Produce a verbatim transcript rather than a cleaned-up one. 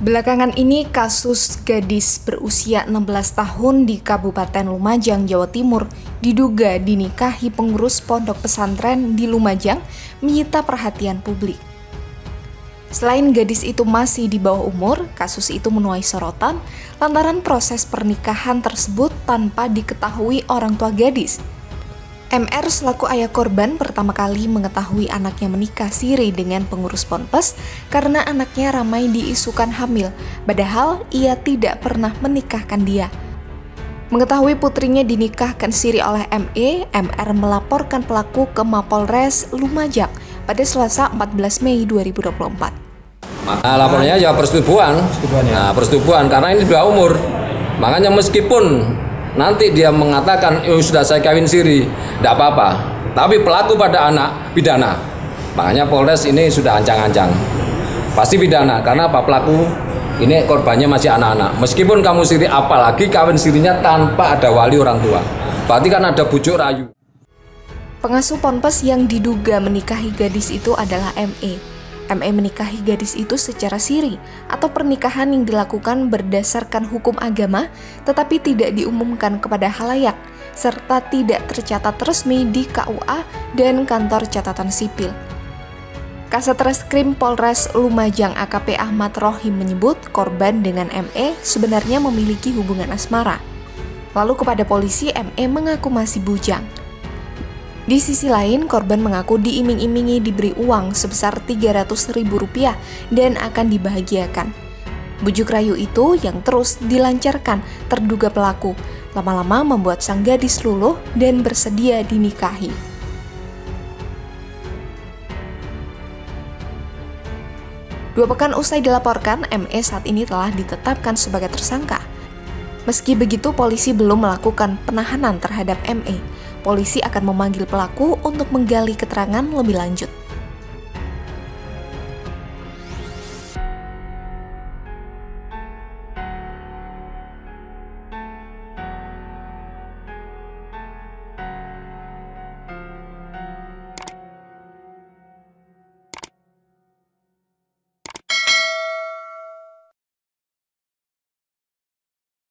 Belakangan ini kasus gadis berusia enam belas tahun di Kabupaten Lumajang, Jawa Timur diduga dinikahi pengurus pondok pesantren di Lumajang menyita perhatian publik. Selain gadis itu masih di bawah umur, kasus itu menuai sorotan lantaran proses pernikahan tersebut tanpa diketahui orang tua gadis. M R selaku ayah korban pertama kali mengetahui anaknya menikah siri dengan pengurus ponpes karena anaknya ramai diisukan hamil, padahal ia tidak pernah menikahkan dia. Mengetahui putrinya dinikahkan siri oleh M E, M R melaporkan pelaku ke Mapolres Lumajang pada Selasa empat belas Mei dua ribu dua puluh empat. Maka laporannya ya persetubuhan, nah, persetubuhan karena ini sudah umur, makanya meskipun nanti dia mengatakan, oh, sudah saya kawin siri, tidak apa-apa. Tapi pelaku pada anak pidana. Makanya Polres ini sudah ancang-ancang. Pasti pidana, karena apa, pelaku ini korbannya masih anak-anak. Meskipun kamu siri, apalagi kawin sirinya tanpa ada wali orang tua. Berarti kan ada bujuk rayu. Pengasuh ponpes yang diduga menikahi gadis itu adalah M E. M E menikahi gadis itu secara siri atau pernikahan yang dilakukan berdasarkan hukum agama tetapi tidak diumumkan kepada khalayak serta tidak tercatat resmi di K U A dan kantor catatan sipil. Kasatreskrim Polres Lumajang A K P Ahmad Rohim menyebut korban dengan M E sebenarnya memiliki hubungan asmara. Lalu kepada polisi M E mengaku masih bujang. Di sisi lain, korban mengaku diiming-imingi diberi uang sebesar tiga ratus ribu rupiah dan akan dibahagiakan. Bujuk rayu itu yang terus dilancarkan terduga pelaku, lama-lama membuat sang gadis luluh dan bersedia dinikahi. Dua pekan usai dilaporkan, M E saat ini telah ditetapkan sebagai tersangka. Meski begitu, polisi belum melakukan penahanan terhadap M E. Polisi akan memanggil pelaku untuk menggali keterangan lebih lanjut.